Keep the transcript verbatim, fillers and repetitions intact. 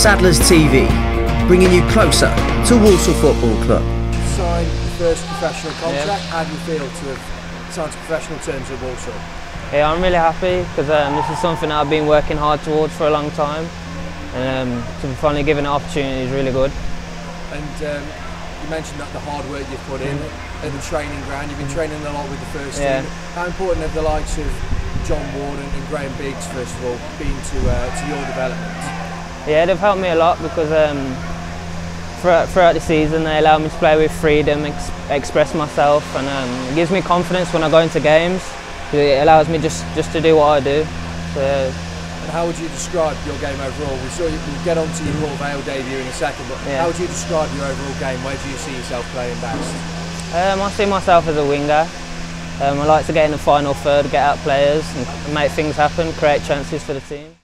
Sadler's T V, bringing you closer to Walsall Football Club. Signed the first professional contract. How do you feel to have signed to professional terms with Walsall? Yeah, I'm really happy because um, this is something I've been working hard towards for a long time, and um, to be finally given an opportunity is really good. And um, you mentioned that the hard work you've put in mm. at the training ground. You've been training a lot with the first yeah. team. How important have the likes of John Warden and Graham Biggs, first of all, been to uh, to your development? Yeah, they've helped me a lot because um, throughout, throughout the season they allow me to play with freedom, ex express myself, and um, it gives me confidence when I go into games. It allows me just just to do what I do. So, and how would you describe your game overall? We saw you we'll get onto your Royal Vale debut in a second, but yeah. how would you describe your overall game? Where do you see yourself playing best? Um, I see myself as a winger. Um, I like to get in the final third, get out players and make things happen, create chances for the team.